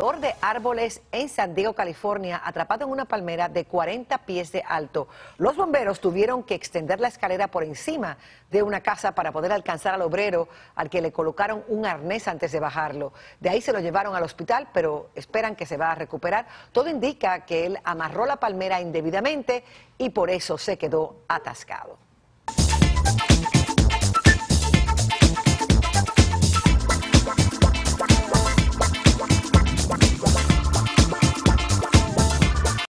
Plantor de árboles en San Diego, California, atrapado en una palmera de 40 pies de alto. Los bomberos tuvieron que extender la escalera por encima de una casa para poder alcanzar al obrero, al que le colocaron un arnés antes de bajarlo. De ahí se lo llevaron al hospital, pero esperan que se va a recuperar. Todo indica que él amarró la palmera indebidamente y por eso se quedó atascado.